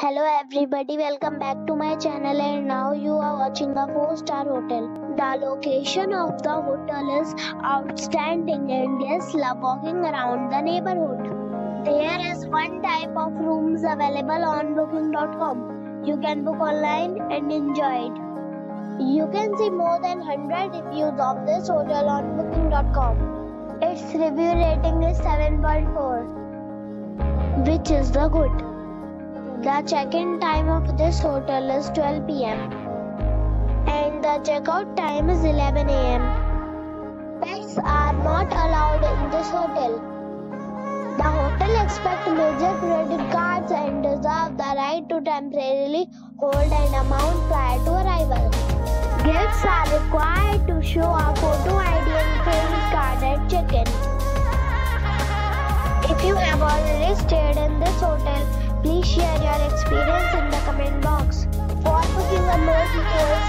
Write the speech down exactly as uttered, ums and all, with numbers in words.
Hello everybody, welcome back to my channel, and now you are watching a four star hotel. The location of the hotel is outstanding and guests love walking around the neighborhood. There is one type of rooms available on booking dot com. You can book online and enjoy it. You can see more than one hundred reviews of this hotel on booking dot com. Its review rating is seven point four, which is the good. The check-in time of this hotel is twelve p m and the check-out time is eleven a m Pets are not allowed in this hotel. The hotel accepts major credit cards and reserves the right to temporarily hold an amount prior to arrival. Guests are required to show a photo I D and credit card at check-in. If you have already stayed in this hotel, please share your experience in the comment box. For booking or more details,